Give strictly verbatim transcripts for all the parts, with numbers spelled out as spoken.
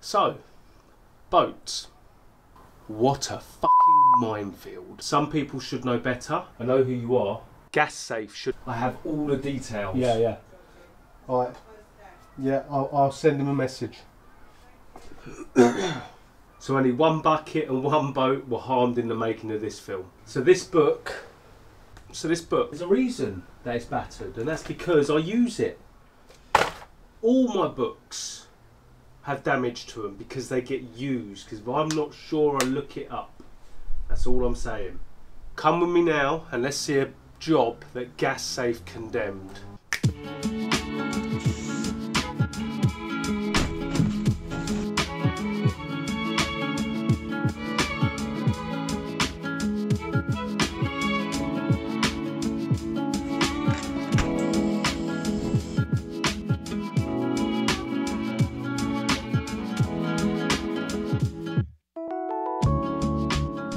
So, boats. What a fucking minefield. Some people should know better. I know who you are. Gas Safe should. I have all the details. Yeah, yeah. All right. Yeah, I'll, I'll send him a message. So only one bucket and one boat were harmed in the making of this film. So this book, so this book, there's a reason that it's battered, and that's because I use it. All my books have damage to them because they get used, because I'm not sure I look it up. That's all I'm saying. Come with me now and let's see a job that Gas Safe condemned.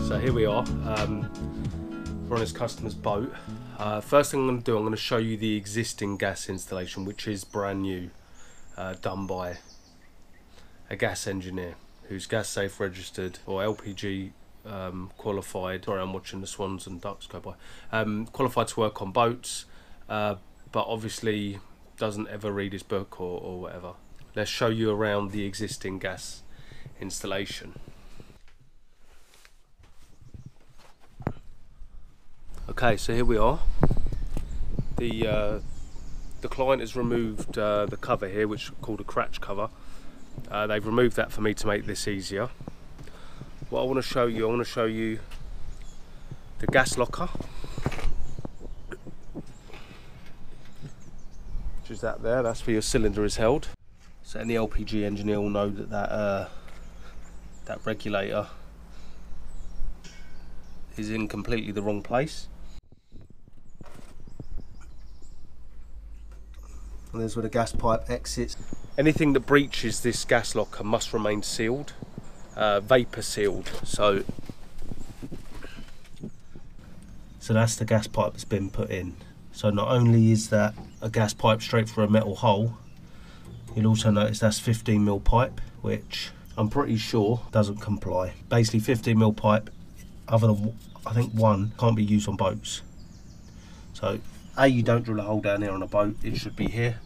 So here we are, um, we're on this customer's boat. Uh, first thing I'm going to do, I'm going to show you the existing gas installation, which is brand new, uh, done by a gas engineer who's Gas Safe registered or L P G um, qualified. Sorry, I'm watching the swans and ducks go by. Um, qualified to work on boats, uh, but obviously doesn't ever read his book or, or whatever. Let's show you around the existing gas installation. Okay, so here we are. The uh, the client has removed uh, the cover here, which is called a cratch cover. Uh, they've removed that for me to make this easier. What I want to show you, I want to show you the gas locker, which is that there. That's where your cylinder is held. So any L P G engineer will know that that uh, that regulator is in completely the wrong place. And there's where the gas pipe exits. Anything that breaches this gas locker must remain sealed, uh, vapor sealed. So, so that's the gas pipe that's been put in. So not only is that a gas pipe straight for a metal hole, you'll also notice that's fifteen mil pipe, which I'm pretty sure doesn't comply. Basically fifteen mil pipe, other than I think one, can't be used on boats. So A, you don't drill a hole down here on a boat, it should be here,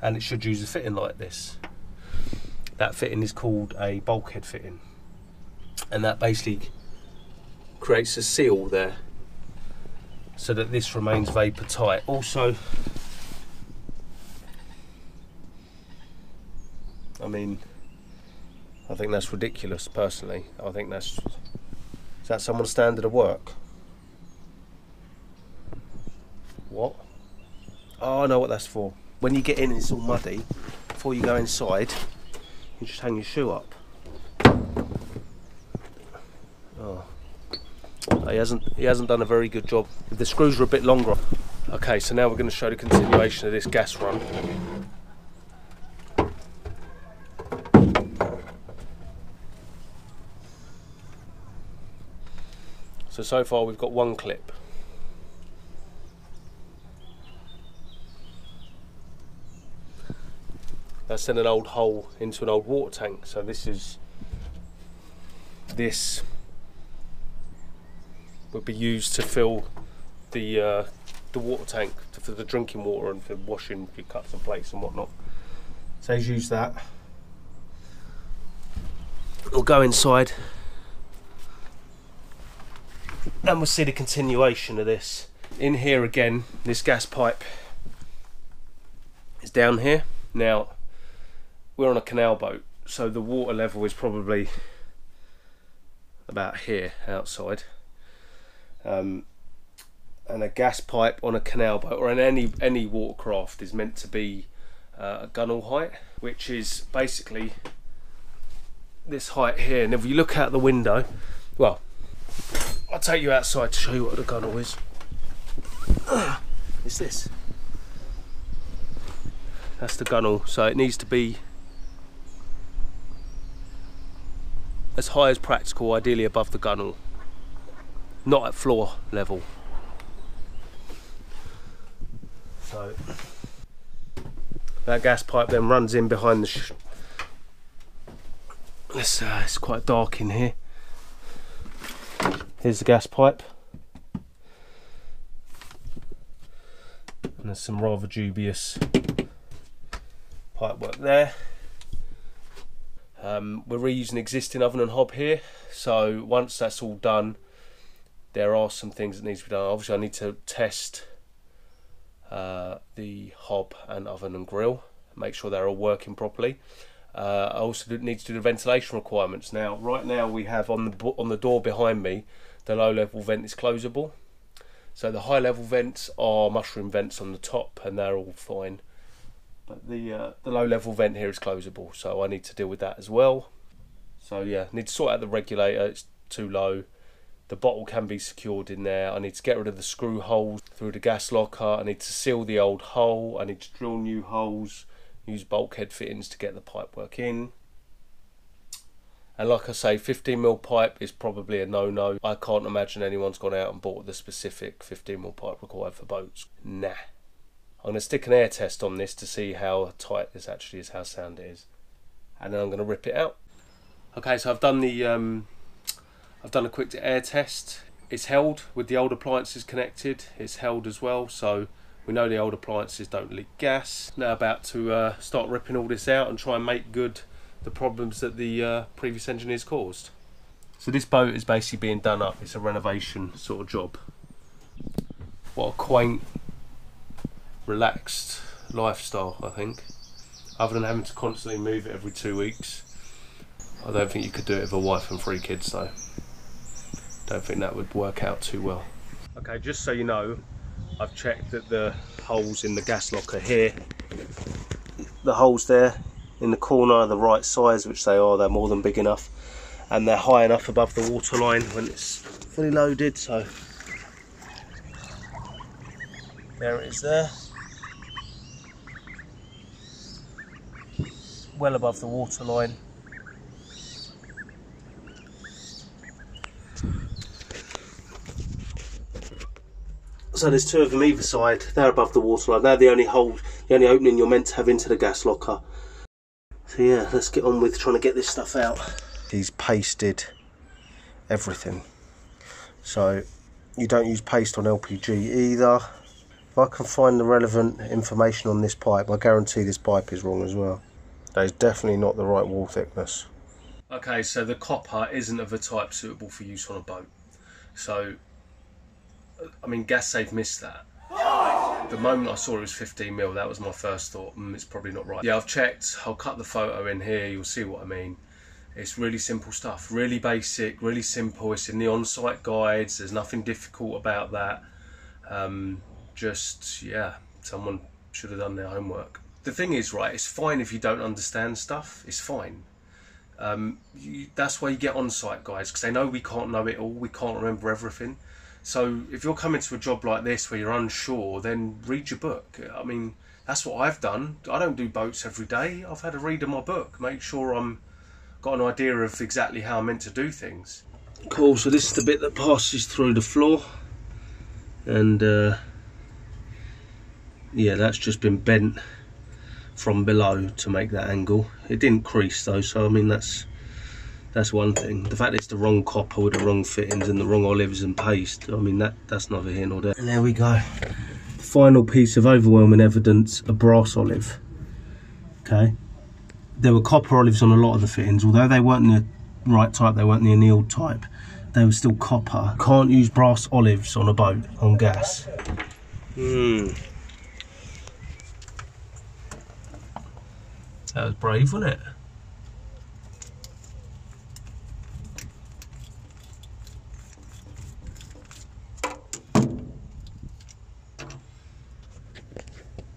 and it should use a fitting like this. That fitting is called a bulkhead fitting, and that basically creates a seal there so that this remains vapor tight. Also, I mean, I think that's ridiculous personally. I think that's, is that someone's standard of work? What? Oh, I know what that's for. When you get in and it's all muddy, before you go inside, you just hang your shoe up. Oh, he hasn't, he hasn't done a very good job. If the screws were a bit longer. Okay, so now we're going to show the continuation of this gas run. So, so far we've got one clip. That's in an old hole into an old water tank. So this is, this would be used to fill the uh, the water tank for the drinking water and for washing your cups and plates and whatnot. So he's used that. We'll go inside and we'll see the continuation of this. In here again, this gas pipe is down here. Now, we're on a canal boat, so the water level is probably about here outside, um, and a gas pipe on a canal boat or in any any watercraft is meant to be uh, a gunwale height, which is basically this height here. And if you look out the window, well, I'll take you outside to show you what the gunwale is. It's this. That's the gunwale, so it needs to be as high as practical, ideally above the gunwale, not at floor level. So that gas pipe then runs in behind the sh It's, uh, it's quite dark in here. Here's the gas pipe. And there's some rather dubious pipe work there. Um, we're reusing existing oven and hob here, so once that's all done, there are some things that need to be done. Obviously I need to test uh, the hob and oven and grill, make sure they're all working properly. Uh, I also need to do the ventilation requirements. Now, right now we have on the, on the door behind me, the low level vent is closable. So the high level vents are mushroom vents on the top and they're all fine. But the, uh, the low level vent here is closable, so I need to deal with that as well. So yeah, need to sort out the regulator, it's too low. The bottle can be secured in there. I need to get rid of the screw holes through the gas locker. I need to seal the old hole. I need to drill new holes. Use bulkhead fittings to get the pipe work in. And like I say, fifteen mil pipe is probably a no-no. I can't imagine anyone's gone out and bought the specific fifteen mil pipe required for boats. Nah. I'm going to stick an air test on this to see how tight this actually is, how sound it is. And then I'm going to rip it out. Okay, so I've done the, um, I've done a quick air test. It's held with the old appliances connected. It's held as well, so we know the old appliances don't leak gas. Now about to uh, start ripping all this out and try and make good the problems that the uh, previous engineers caused. So this boat is basically being done up. It's a renovation sort of job. What a quaint, relaxed lifestyle, I think. Other than having to constantly move it every two weeks. I don't think you could do it with a wife and three kids though. Don't think that would work out too well. Okay, just so you know, I've checked that the holes in the gas locker here, the holes there in the corner are the right size, which they are, they're more than big enough, and they're high enough above the water line when it's fully loaded, so there it is there. Well above the water line. So there's two of them either side, they're above the waterline, they're the only hole, the only opening you're meant to have into the gas locker. So yeah, let's get on with trying to get this stuff out. He's pasted everything. So you don't use paste on L P G either. If I can find the relevant information on this pipe, I guarantee this pipe is wrong as well. That is definitely not the right wall thickness. Okay, so the copper isn't of a type suitable for use on a boat. So I mean, Gas Safe missed that. The moment I saw it was fifteen mil, that was my first thought. Mm, it's probably not right. Yeah, I've checked. I'll cut the photo in here. You'll see what I mean. It's really simple stuff. Really basic, really simple. It's in the on-site guides. There's nothing difficult about that. Um, just, yeah, someone should have done their homework. The thing is, right, it's fine if you don't understand stuff. It's fine. Um, you, that's why you get on-site guides, because they know we can't know it all. We can't remember everything. So if you're coming to a job like this where you're unsure, then read your book. I mean, that's what I've done. I don't do boats every day. I've had a read of my book, make sure I'm got an idea of exactly how I'm meant to do things. Cool, so this is the bit that passes through the floor. And uh, yeah, that's just been bent from below to make that angle. It didn't crease though, so I mean, that's That's one thing. The fact it's the wrong copper with the wrong fittings and the wrong olives and paste, I mean, that that's neither here nor there. And there we go. The final piece of overwhelming evidence, a brass olive. Okay. There were copper olives on a lot of the fittings. Although they weren't the right type, they weren't the annealed type, they were still copper. Can't use brass olives on a boat, on gas. Hmm. That was brave, wasn't it?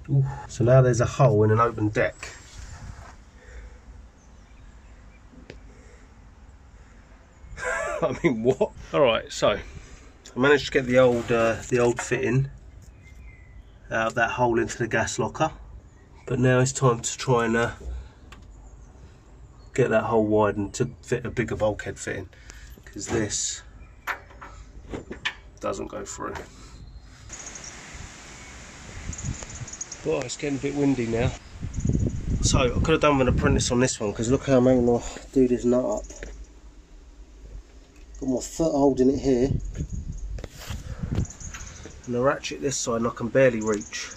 Ooh. So now there's a hole in an open deck. I mean, what? All right, so I managed to get the old uh, the old fitting out of that hole into the gas locker, but now it's time to try and uh, get that hole widened to fit a bigger bulkhead fitting, because this doesn't go through. Well, it's getting a bit windy now. So I could have done with an apprentice on this one, because look how I'm having to do this nut up. Got my foot holding it here, and the ratchet this side, and I can barely reach.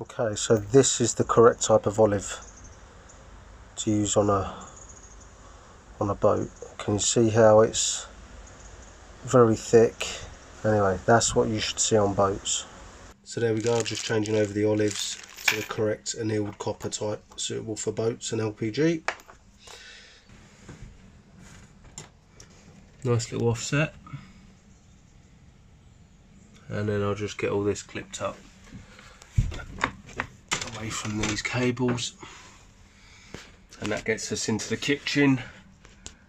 Okay, so this is the correct type of olive to use on a on a boat. Can you see how it's very thick? Anyway, that's what you should see on boats. So there we go, just changing over the olives to the correct annealed copper type, suitable for boats and L P G. Nice little offset. And then I'll just get all this clipped up away from these cables. And that gets us into the kitchen.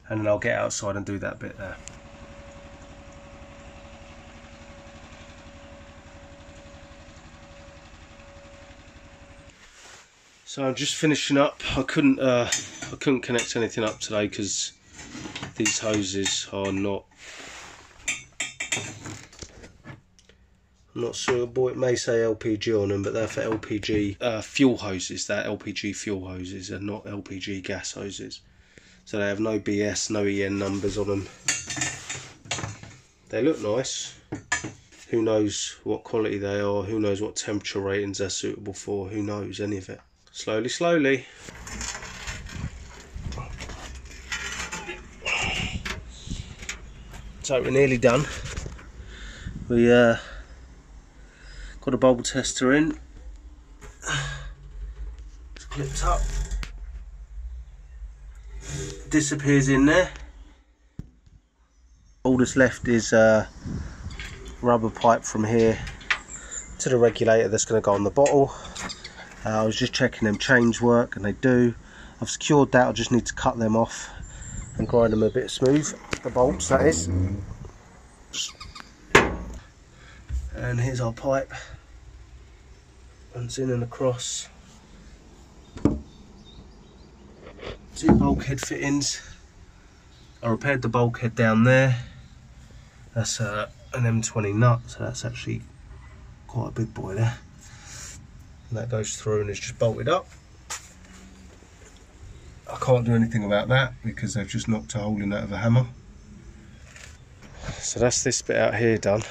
And then I'll get outside and do that bit there. So I'm just finishing up. I couldn't uh, I couldn't connect anything up today because these hoses are not not suitable. It may say L P G on them, but they're for L P G uh, fuel hoses. They're L P G fuel hoses and not L P G gas hoses. So they have no B S, no E N numbers on them. They look nice. Who knows what quality they are? Who knows what temperature ratings they're suitable for? Who knows any of it? Slowly, slowly. So we're nearly done. We uh, got a bubble tester in. It's clipped up. Disappears in there. All that's left is a rubber pipe from here to the regulator that's going to go on the bottle. Uh, I was just checking them chains work, and they do. I've secured that, I just need to cut them off and grind them a bit smooth, the bolts that is. And here's our pipe. Runs in and across. Two bulkhead fittings. I repaired the bulkhead down there. That's uh, an M twenty nut, so that's actually quite a big boy there. And that goes through and is just bolted up. I can't do anything about that because they've just knocked a hole in that with a hammer. So that's this bit out here done.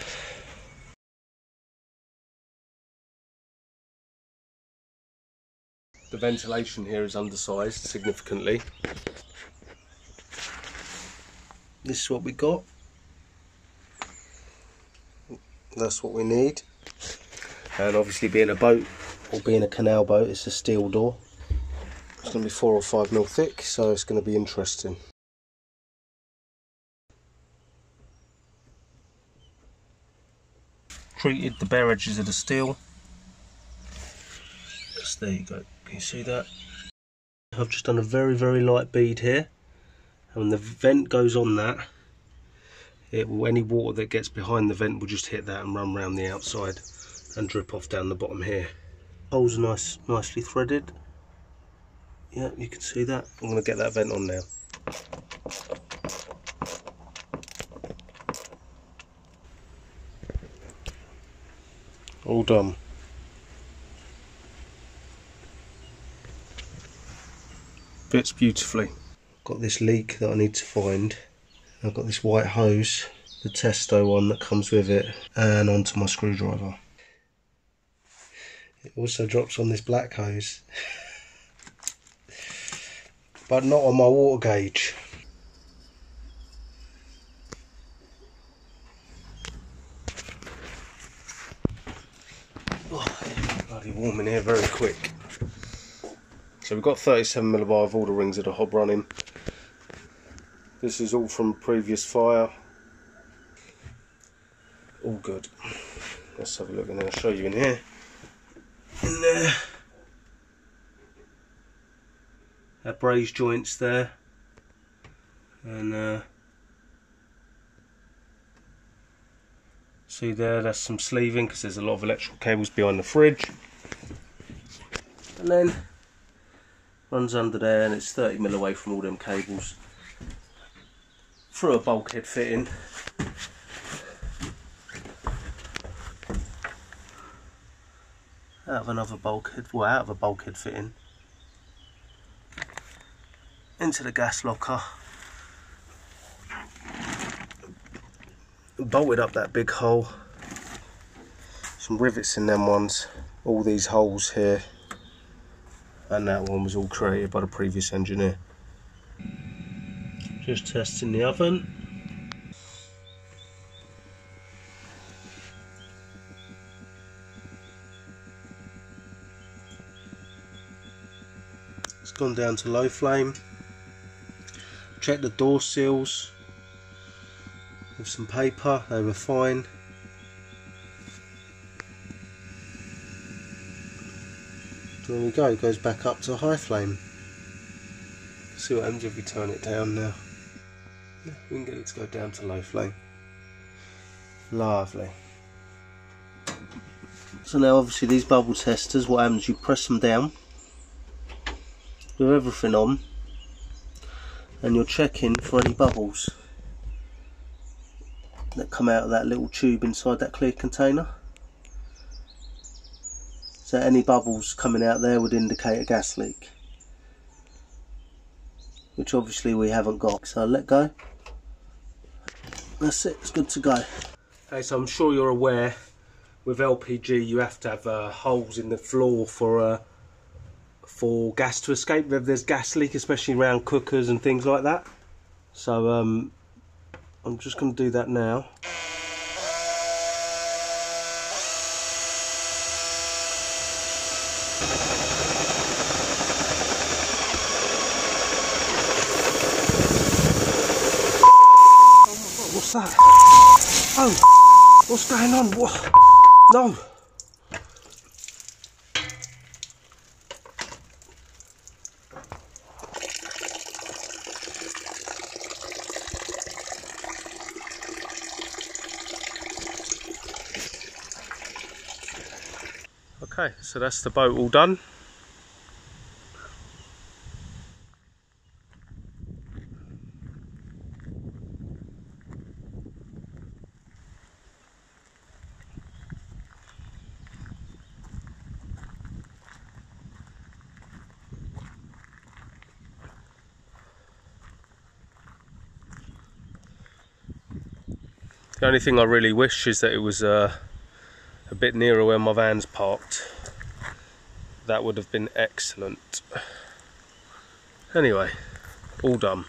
The ventilation here is undersized significantly. This is what we got. That's what we need. And obviously being a boat, or being a canal boat, it's a steel door. It's going to be four or five mil thick, so it's going to be interesting. Treated the bare edges of the steel. Yes, there you go. Can you see that? I've just done a very, very light bead here, and when the vent goes on that, it will, any water that gets behind the vent will just hit that and run round the outside and drip off down the bottom here. Holes are nice, nicely threaded. Yeah, you can see that. I'm going to get that vent on now. All done. Fits beautifully. Got this leak that I need to find. I've got this white hose, the Testo one that comes with it, and onto my screwdriver. It also drops on this black hose. But not on my water gauge. Oh, bloody warm in here very quick. So we've got thirty-seven millibar of all the rings of the hob running. This is all from previous fire. All good. Let's have a look and I'll show you in here. In there, our braze joints there, and uh, see there, that's some sleeving because there's a lot of electrical cables behind the fridge, and then runs under there, and it's thirty mil away from all them cables through a bulkhead fitting. Out of another bulkhead, well, out of a bulkhead fitting, into the gas locker, bolted up that big hole, some rivets in them ones, all these holes here, and that one was all created by the previous engineer. Just testing the oven. It's gone down to low flame. Checked the door seals with some paper, they were fine. There we go, it goes back up to high flame. See what happens if we turn it down now. We can get it to go down to low flame. Lovely. So now obviously these bubble testers, what happens, you press them down with everything on and you're checking for any bubbles that come out of that little tube inside that clear container. So any bubbles coming out there would indicate a gas leak, which obviously we haven't got. So let go. That's it, it's good to go. Okay, so I'm sure you're aware with L P G you have to have uh, holes in the floor for uh, for gas to escape if there's gas leak, especially around cookers and things like that. So um, I'm just going to do that now. That. Oh, what's going on? What? No. Okay, so that's the boat all done. The only thing I really wish is that it was uh, a bit nearer where my van's parked. That would have been excellent. Anyway, all done.